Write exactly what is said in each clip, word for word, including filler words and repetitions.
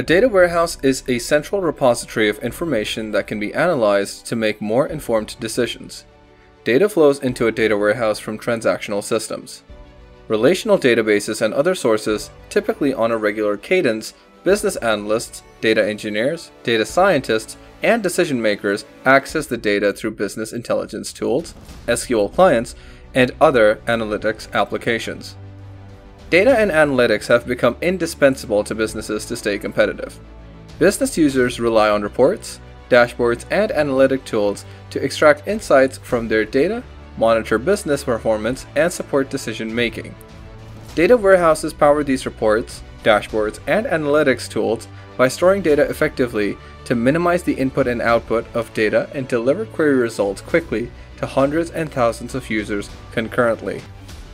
A data warehouse is a central repository of information that can be analyzed to make more informed decisions. Data flows into a data warehouse from transactional systems. Relational databases and other sources, typically on a regular cadence, business analysts, data engineers, data scientists, and decision makers access the data through business intelligence tools, S Q L clients, and other analytics applications. Data and analytics have become indispensable to businesses to stay competitive. Business users rely on reports, dashboards, and analytic tools to extract insights from their data, monitor business performance, and support decision-making. Data warehouses power these reports, dashboards, and analytics tools by storing data effectively to minimize the input and output of data and deliver query results quickly to hundreds and thousands of users concurrently.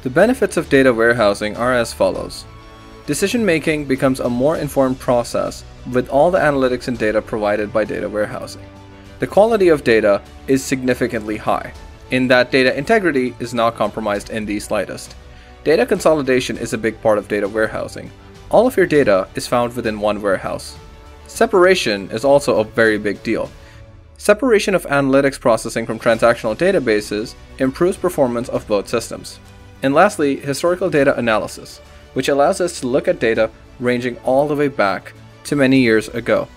The benefits of data warehousing are as follows. Decision-making becomes a more informed process with all the analytics and data provided by data warehousing. The quality of data is significantly high, in that data integrity is not compromised in the slightest. Data consolidation is a big part of data warehousing. All of your data is found within one warehouse. Separation is also a very big deal. Separation of analytics processing from transactional databases improves performance of both systems. And lastly, historical data analysis, which allows us to look at data ranging all the way back to many years ago.